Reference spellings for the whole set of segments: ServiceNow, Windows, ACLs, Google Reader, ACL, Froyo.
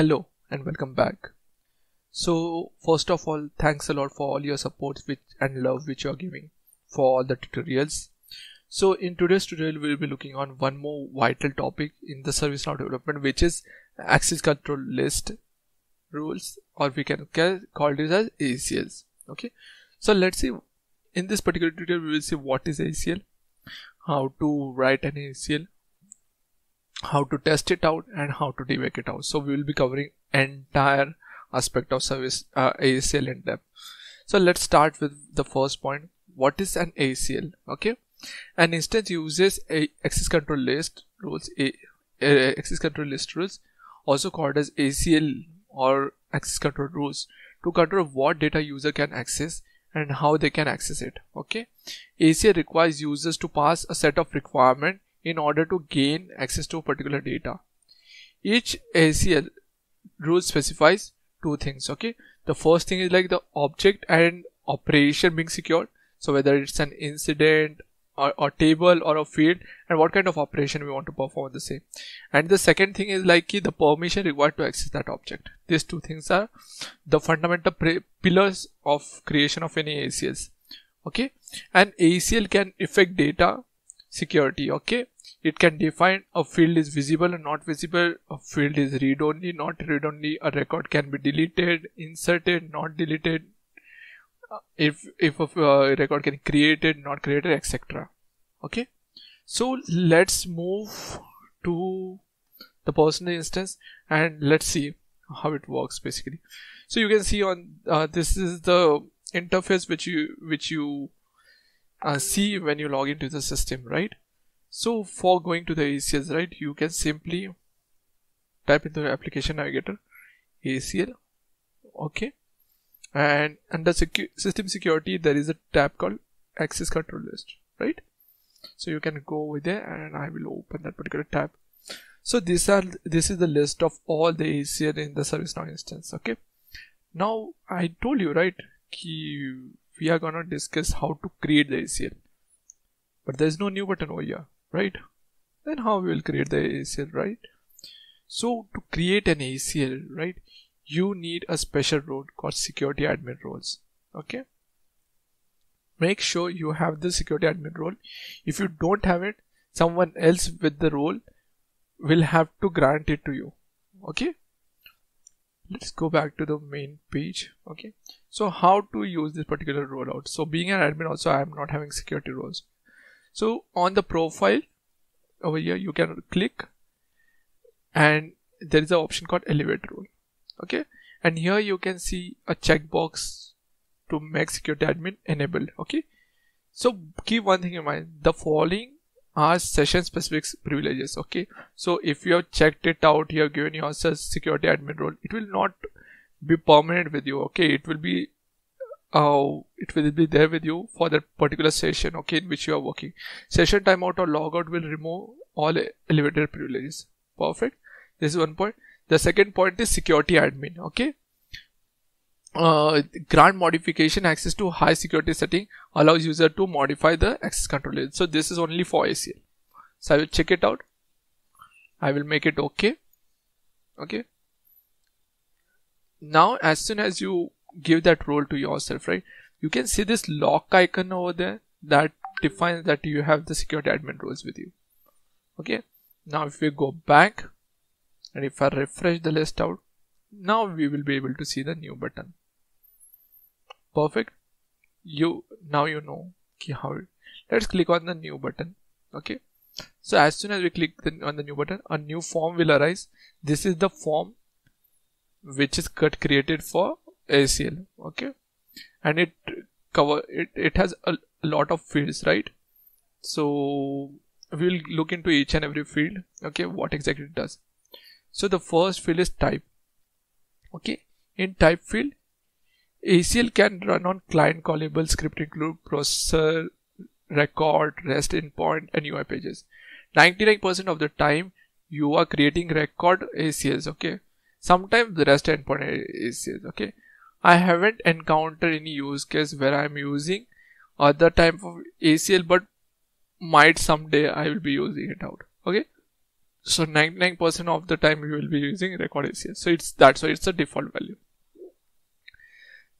Hello and welcome back. So first of all, thanks a lot for all your support and love which you are giving for all the tutorials. So in today's tutorial, we'll be looking on one more vital topic in the ServiceNow development, which is access control list rules, or we can call it as ACLs. Okay, so let's see. In this particular tutorial, we will see what is ACL, how to write an ACL, how to test it out, and how to debug it out. So we will be covering entire aspect of service ACL in depth. So let's start with the first point. What is an ACL? Okay, an instance uses access control list rules, also called as ACL or access control rules, to control what data user can access and how they can access it. Okay, ACL requires users to pass a set of requirements in order to gain access to particular data. Each ACL rule specifies two things. Okay, the first thing is like the object and operation being secured. So whether it's an incident or a table or a field, and what kind of operation we want to perform the same. And the second thing is like the permission required to access that object. These two things are the fundamental pillars of creation of any ACLs. Okay, and ACL can affect data security. Okay, it can define a field is visible and not visible, a field is read only, not read only, a record can be deleted, inserted, not deleted, if a record can be created, not created, etc. Okay, so let's move to the personal instance and let's see how it works basically. So you can see on this is the interface which you see when you log into the system, right? So for going to the ACLs, right, you can simply type into the application navigator ACL. Okay, and under system security there is a tab called access control list, right? So you can go over there and I will open that particular tab. So this is the list of all the ACL in the ServiceNow instance. Okay, now I told you, right, we are gonna discuss how to create the ACL, but there is no new button over here, right? Then how we will create the ACL, right? So to create an ACL, right, you need a special role called security admin roles. Okay, make sure you have the security admin role. If you don't have it, someone else with the role will have to grant it to you. Okay, let's go back to the main page. Okay, so how to use this particular rollout. So being an admin also, I am not having security roles. So on the profile over here, you can click and there is an option called elevate role. Okay, and here you can see a checkbox to make security admin enabled. Okay, so keep one thing in mind, the following are session specific privileges. Okay, so if you have checked it out, you have given yourself security admin role, it will not be permanent with you. Okay, it will be there with you for that particular session, okay, in which you are working. Session timeout or logout will remove all elevated privileges. Perfect, this is one point. The second point is security admin. Okay, grant modification access to high security setting, allows user to modify the access control list. So this is only for ACL. So I will check it out. I will make it okay. Okay, now as soon as you give that role to yourself, right, you can see this lock icon over there that defines that you have the security admin roles with you. Okay, now if we go back and if I refresh the list out, now we will be able to see the new button. Perfect, now you know how. Let's click on the new button. Okay, so as soon as we click on the new button, a new form will arise. This is the form which is created for ACL. Okay, and it has a lot of fields, right? So we will look into each and every field. Okay, what exactly it does. So the first field is type. Okay, in type field, ACL can run on client callable script, include processor, record, REST endpoint, and UI pages. 99% of the time you are creating record ACLs. Okay, sometimes the REST endpoint ACLs. Okay, I haven't encountered any use case where I'm using other type of ACL, but might someday I will be using it out. Okay, So 99% of the time you will be using record ACL. So it's that. So it's a default value.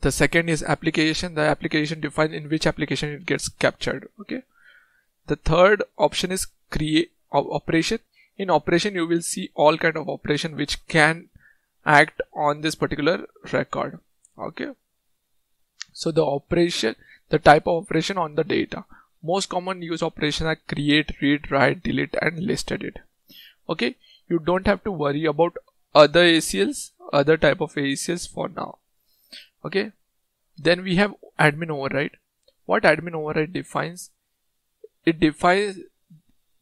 The second is application. The application defines in which application it gets captured. Okay. The third option is create operation. In operation, you will see all kind of operation which can act on this particular record. Okay. So the operation, the type of operation on the data. Most common use operations are create, read, write, delete, and list edit. Okay, you don't have to worry about other ACLs, other type of ACLs for now. Okay, then we have admin override. What admin override defines? It defines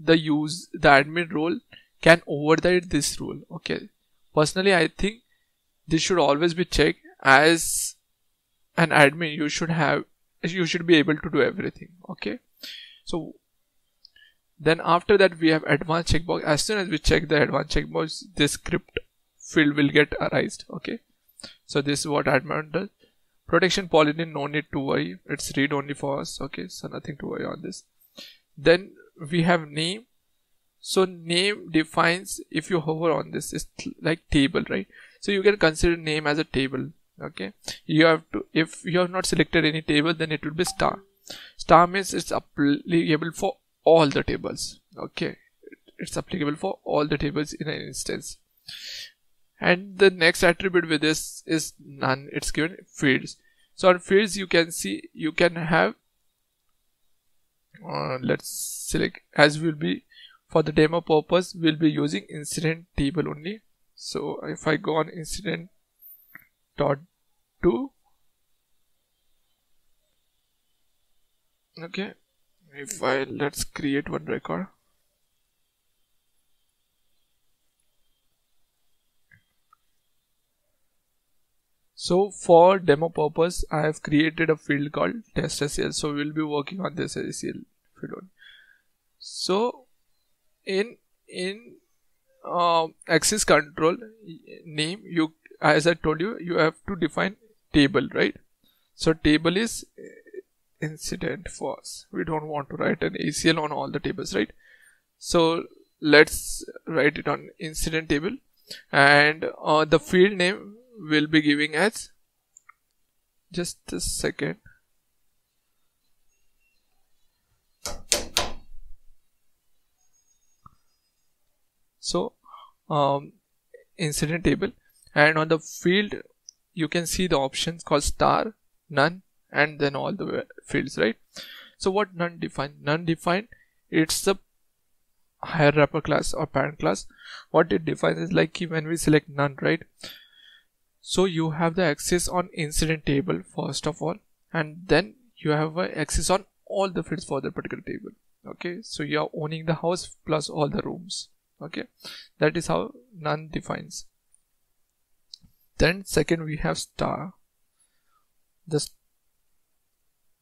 the admin role can override this role. Okay, personally I think this should always be checked. As an admin, you should be able to do everything. Okay, so then after that we have advanced checkbox. As soon as we check the advanced checkbox, this script field will get erased. Okay, so this is what admin does. Protection policy, no need to worry, it's read only for us. Okay, so nothing to worry on this. Then we have name. So name defines, if you hover on this, it's like table, right? So you can consider name as a table. Okay, you have to, if you have not selected any table, then it will be star. Star means it's applicable for all the tables. Okay, it's applicable for all the tables in an instance. And the next attribute with this is none. It's given fields. So on fields you can see, you can have let's select, as will be for the demo purpose, we'll be using incident table only. So if I go on incident dot to, okay, if I, let's create one record. So for demo purpose, I have created a field called test ACL. So we'll be working on this ACL field. So in access control name, you, as I told you, you have to define table, right? So table is incident for us. We don't want to write an ACL on all the tables, right? So let's write it on incident table, and the field name will be giving as, just a second. So incident table, and on the field you can see the options called star, none, and then all the fields, right? So what none defined? None defined, it's the higher wrapper class or parent class. What it defines is like when we select none, right? So you have the access on incident table first of all, and then you have access on all the fields for the particular table. Okay, so you are owning the house plus all the rooms. Okay, that is how none defines. Then second we have star.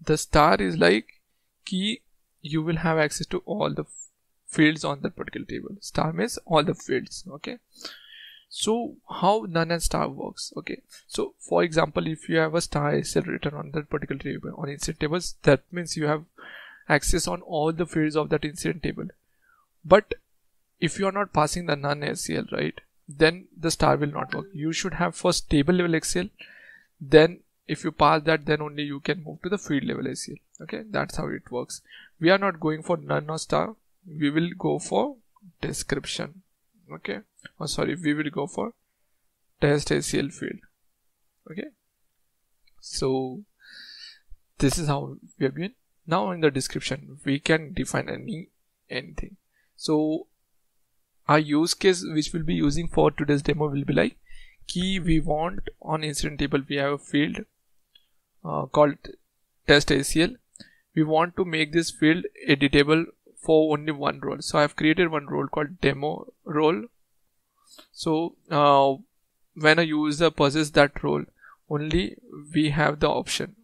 The star is like key, you will have access to all the fields on the particular table. Star means all the fields. Okay, so how none and star works. Okay, so for example, if you have a star ACL written on that particular table, on incident tables, that means you have access on all the fields of that incident table. But if you are not passing the none ACL, right, then the star will not work. You should have first table level ACL, then if you pass that, then only you can move to the field level ACL. Okay, that's how it works. We are not going for none or star, we will go for description. Okay, oh sorry, we will go for test ACL field. Okay, so this is how we have been. Now in the description we can define anything. So our use case which we'll be using for today's demo will be like key we want on incident table. We have a field called test ACL. We want to make this field editable for only one role. So I have created one role called demo role. So when a user possesses that role, only we have the option.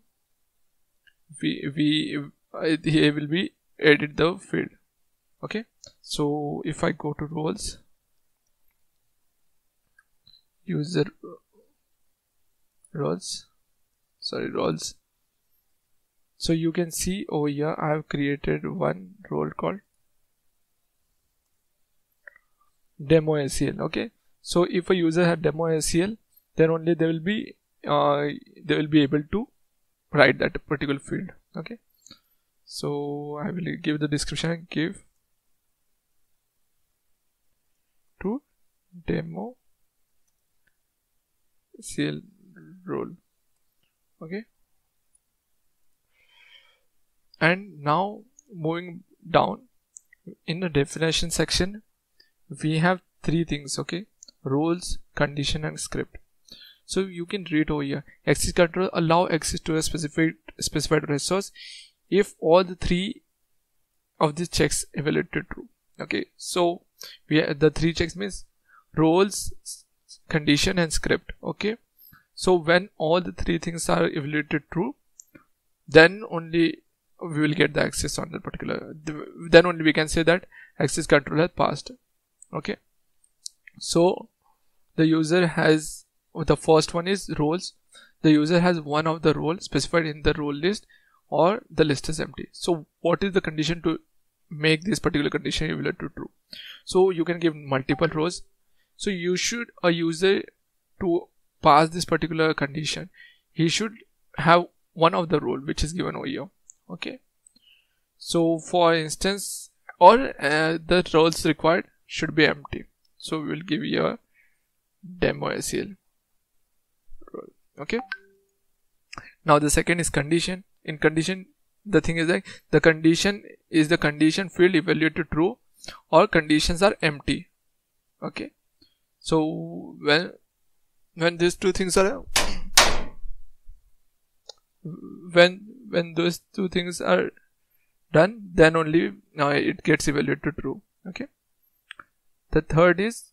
Here will be edit the field. Okay. So if I go to roles, user roles, roles. So you can see over here I have created one role called demo ACL. Okay, so if a user had demo ACL, then only they will be able to write that particular field. Okay, so I will give the description, give to demo ACL role. Okay, and now moving down in the definition section, we have three things. Okay, roles, condition, and script. So you can read over here, access control allow access to a specified resource if all the three of these checks evaluated true. Okay, so we have the three checks, means roles, condition, and script. Okay, so when all the three things are evaluated true, then only we will get the access on that particular, then only we can say that access control has passed. Okay, so the user has, the first one is roles. The user has one of the roles specified in the role list, or the list is empty. So what is the condition to make this particular condition evaluated to true? So you can give multiple rows. So you should, a user to pass this particular condition, he should have one of the role which is given over here. Okay, so for instance, or the roles required should be empty. So we will give here demo ACL role. Okay, now the second is condition. In condition, the thing is like the condition is the condition field evaluated true, or conditions are empty. Okay, so when these two things are, when those two things are done, then only it gets evaluated true. Okay, the third is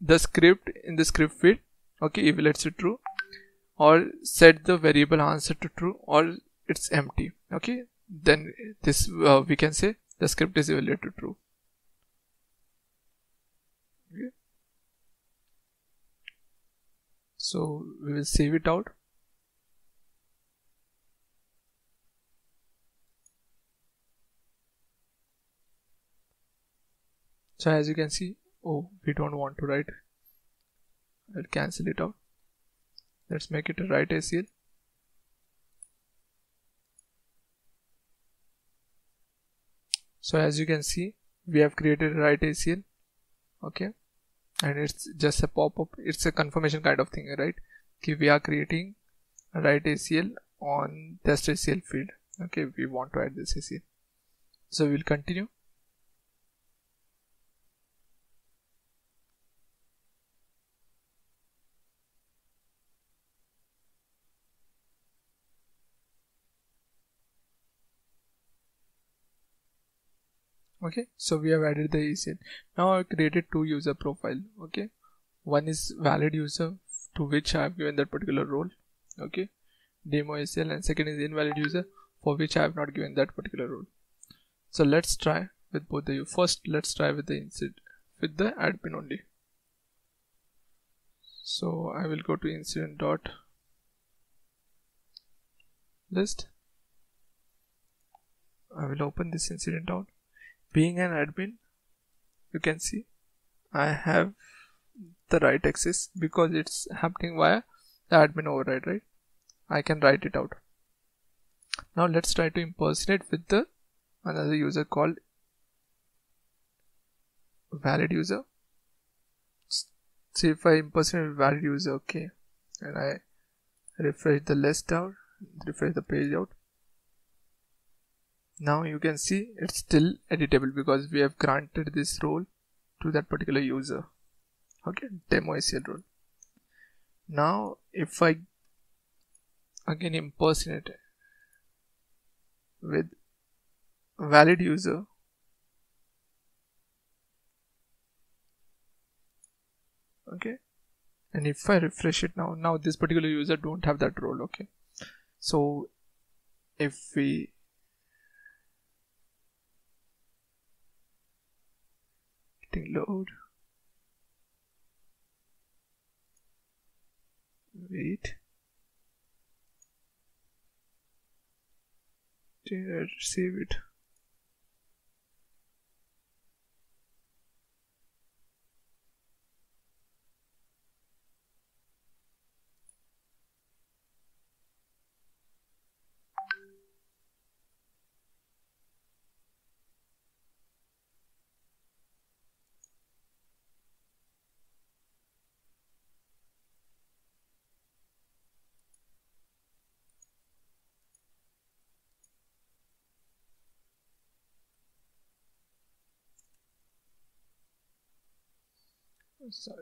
the script. In the script field, okay, evaluates it true, or set the variable answer to true, or it's empty. Okay, then this we can say the script is evaluated true. Okay, so we will save it out. So as you can see, oh, we don't want to write. I'll cancel it out. Let's make it a write ACL. So as you can see, we have created a write ACL. Okay, and it's just a pop-up. It's a confirmation kind of thing, right? Okay, we are creating a write ACL on test ACL field. Okay, we want to add this ACL. So we'll continue. Okay, so we have added the ACL. Now I created two user profile. Okay, one is valid user to which I have given that particular role. Okay, demo ACL, and second is invalid user for which I have not given that particular role. So let's try with both the you. First, let's try with the insert, with the admin only. So I will go to incident dot list. I will open this incident out. Being an admin, you can see I have the right access because it's happening via the admin override, right? I can write it out. Now let's try to impersonate with the another user called valid user. See if I impersonate with valid user. Okay, and I refresh the list out, refresh the page out. Now you can see it's still editable because we have granted this role to that particular user. Okay, demo ACL role. Now if I again impersonate with valid user, okay, and if I refresh it now, now this particular user don't have that role. Okay, so if we load, wait, save it. So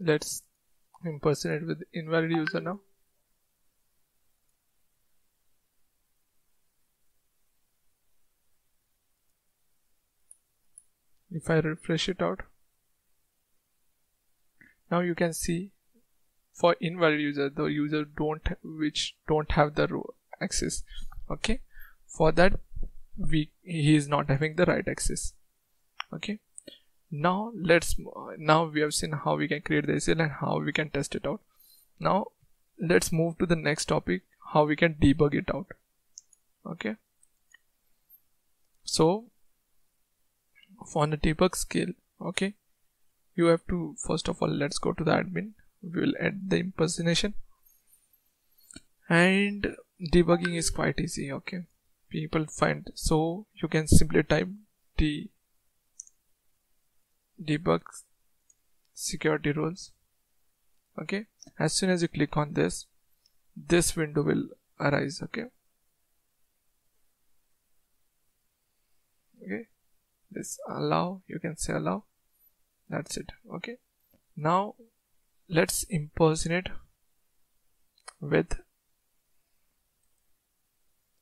let's impersonate with invalid user now. If I refresh it out, now you can see for invalid user the user which don't have the row access. Okay, for that he is not having the right access. Okay, now we have seen how we can create the ACL and how we can test it out. Now let's move to the next topic, how we can debug it out. Okay, so for the debug skill, okay, you have to, first of all, let's go to the admin. We will add the impersonation, and debugging is quite easy. Okay, people find, so you can simply type debug security rules. Okay, as soon as you click on this window will arise. Okay, this allow, you can say allow, that's it. Okay, now let's impersonate with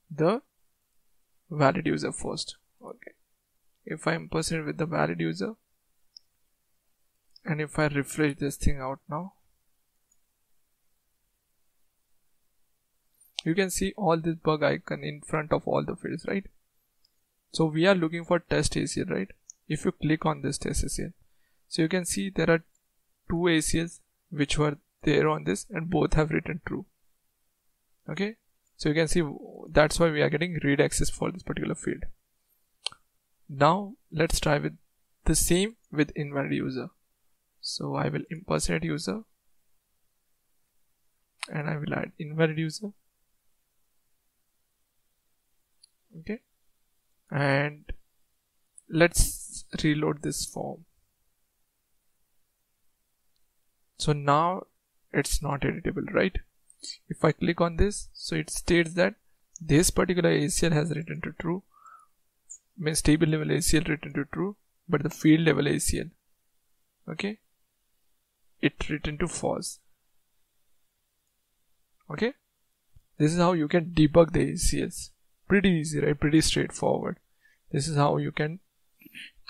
the valid user first. Okay, if I impersonate with the valid user and if I refresh this thing out now, you can see all this bug icon in front of all the fields, right? So we are looking for test ACL, right? If you click on this test ACL, so you can see there are two ACLs which were there on this and both have written true. Okay, so you can see that's why we are getting read access for this particular field. Now let's try with the same with invalid user. So I will impersonate user and I will add invalid user. Okay, and let's reload this form. So now it's not editable, right? If I click on this, so it states that this particular ACL has written to true, means table level ACL written to true, but the field level ACL, okay, it written to false. Okay, this is how you can debug the ACLs. Pretty easy, right? Pretty straightforward. This is how you can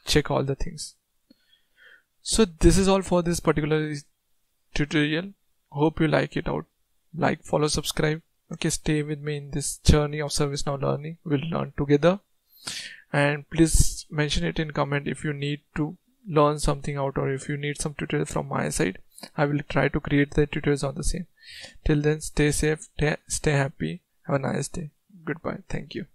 check all the things. So this is all for this particular tutorial. Hope you like it out. Like, follow, subscribe. Okay, stay with me in this journey of ServiceNow learning. We'll learn together. And please mention it in comment if you need to learn something out or if you need some tutorial from my side. I will try to create the tutorials on the same. Till then, stay safe, stay happy. Have a nice day. Goodbye. Thank you.